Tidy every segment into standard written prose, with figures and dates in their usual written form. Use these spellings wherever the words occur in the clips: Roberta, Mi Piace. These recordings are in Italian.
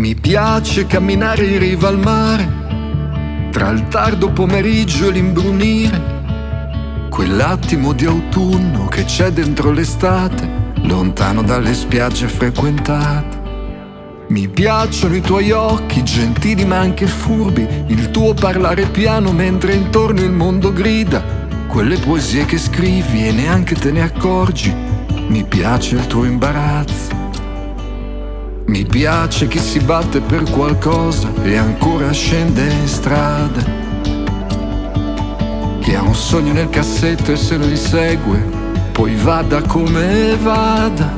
Mi piace camminare in riva al mare, tra il tardo pomeriggio e l'imbrunire, quell'attimo di autunno che c'è dentro l'estate, lontano dalle spiagge frequentate. Mi piacciono i tuoi occhi, gentili ma anche furbi, il tuo parlare piano mentre intorno il mondo grida, quelle poesie che scrivi e neanche te ne accorgi, mi piace il tuo imbarazzo. Mi piace chi si batte per qualcosa e ancora scende in strada, chi ha un sogno nel cassetto e se lo insegue, poi vada come vada.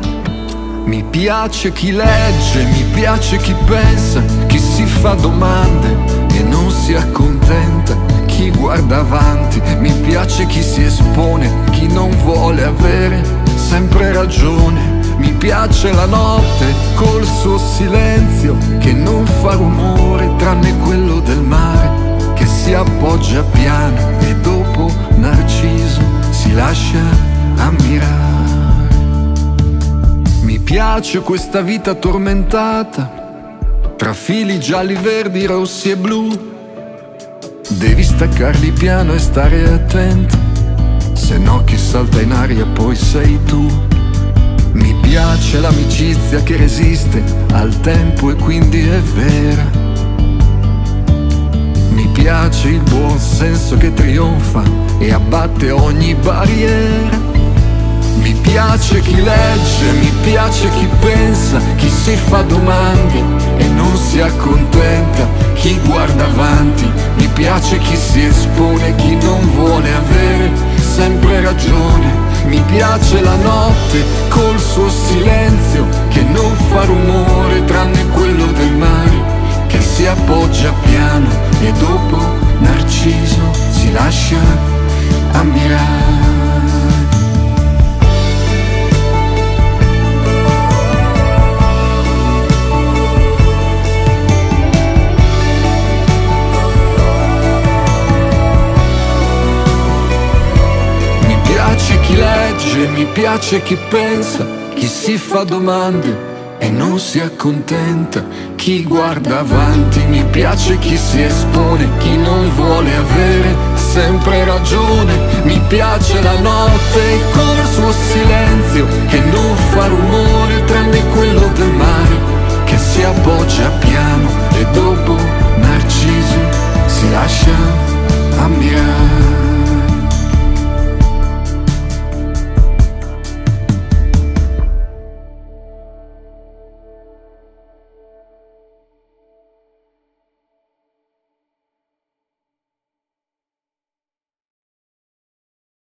Mi piace chi legge, mi piace chi pensa, chi si fa domande e non si accontenta, chi guarda avanti, mi piace chi si espone, chi non vuole avere sempre ragione. Mi piace la notte col suo silenzio che non fa rumore tranne quello del mare, che si appoggia piano e dopo narciso si lascia ammirare. Mi piace questa vita tormentata, tra fili gialli, verdi, rossi e blu, devi staccarli piano e stare attento, se no chi salta in aria poi sei tu. Mi piace l'amicizia che resiste al tempo e quindi è vera, mi piace il buon senso che trionfa e abbatte ogni barriera. Mi piace chi legge, mi piace chi pensa, chi si fa domande e non si accontenta, chi guarda avanti, mi piace chi si espone, chi non vuole avere sempre ragione. Mi piace la notte col suo silenzio che non fa rumore tranne quello del mare, che si appoggia piano e dopo narciso si lascia ammirare. Mi piace chi pensa, chi si fa domande e non si accontenta, chi guarda avanti, mi piace chi si espone, chi non vuole avere sempre ragione. Mi piace la notte col suo silenzio che non fa rumore tranne quello del mare, che si appoggia piano e dopo narciso si lascia ammirare.